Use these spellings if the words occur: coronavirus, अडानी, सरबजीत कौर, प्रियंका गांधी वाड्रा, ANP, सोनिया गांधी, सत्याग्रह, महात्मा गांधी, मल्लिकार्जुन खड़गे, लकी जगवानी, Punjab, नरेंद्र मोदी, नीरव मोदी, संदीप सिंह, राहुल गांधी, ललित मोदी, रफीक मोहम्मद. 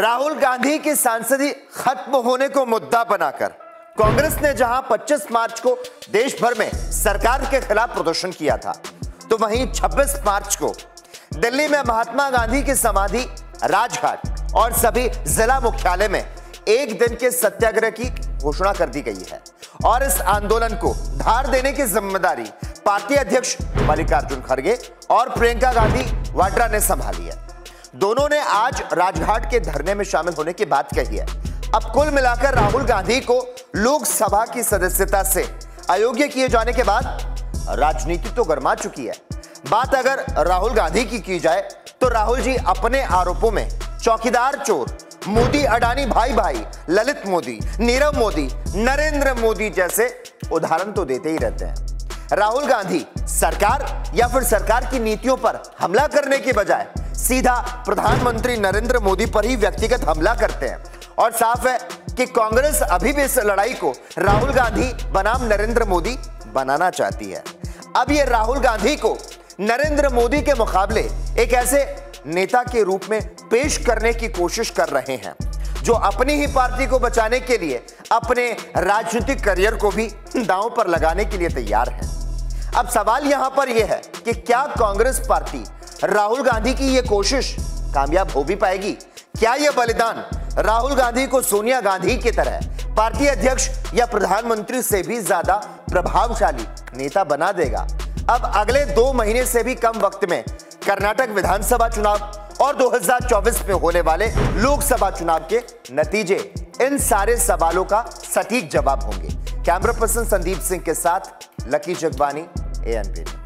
राहुल गांधी की सांसदी खत्म होने को मुद्दा बनाकर कांग्रेस ने जहां 25 मार्च को देश भर में सरकार के खिलाफ प्रदर्शन किया था, तो वहीं 26 मार्च को दिल्ली में महात्मा गांधी की समाधि, राजघाट और सभी जिला मुख्यालय में एक दिन के सत्याग्रह की घोषणा कर दी गई है और इस आंदोलन को धार देने की जिम्मेदारी पार्टी अध्यक्ष मल्लिकार्जुन खड़गे और प्रियंका गांधी वाड्रा ने संभाली है। दोनों ने आज राजघाट के धरने में शामिल होने की बात कही है। अब कुल मिलाकर राहुल गांधी को लोकसभा की सदस्यता से अयोग्य किए जाने के बाद राजनीति तो गर्मा चुकी है। बात अगर राहुल गांधी की जाए तो राहुल जी अपने आरोपों में चौकीदार चोर, मोदी अडानी भाई भाई, ललित मोदी, नीरव मोदी, नरेंद्र मोदी जैसे उदाहरण तो देते ही रहते हैं। राहुल गांधी सरकार या फिर सरकार की नीतियों पर हमला करने के बजाय सीधा प्रधानमंत्री नरेंद्र मोदी पर ही व्यक्तिगत हमला करते हैं और साफ है कि कांग्रेस अभी भी इस लड़ाई को राहुल गांधी बनाम नरेंद्र मोदी बनाना चाहती है। अब ये राहुल गांधी को नरेंद्र मोदी के मुकाबले एक ऐसे नेता के रूप में पेश करने की कोशिश कर रहे हैं जो अपनी ही पार्टी को बचाने के लिए अपने राजनीतिक करियर को भी दांव पर लगाने के लिए तैयार हैं। अब सवाल यहां पर यह है कि क्या कांग्रेस पार्टी राहुल गांधी की यह कोशिश कामयाब हो भी पाएगी? क्या यह बलिदान राहुल गांधी को सोनिया गांधी की तरह पार्टी अध्यक्ष या प्रधानमंत्री से भी ज्यादा प्रभावशाली नेता बना देगा? अब अगले 2 महीने से भी कम वक्त में कर्नाटक विधानसभा चुनाव और 2024 में होने वाले लोकसभा चुनाव के नतीजे, इन सारे सवालों का सटीक जवाब होंगे। कैमरा पर्सन संदीप सिंह के साथ लकी जगवानी, ANP।